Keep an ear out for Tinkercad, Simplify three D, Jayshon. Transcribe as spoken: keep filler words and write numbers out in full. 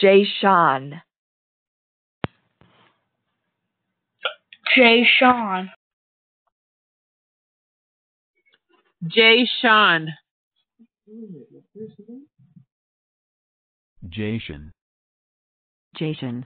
Jayshon. Jayshon. Jayshon. Jayshon. Jayshon.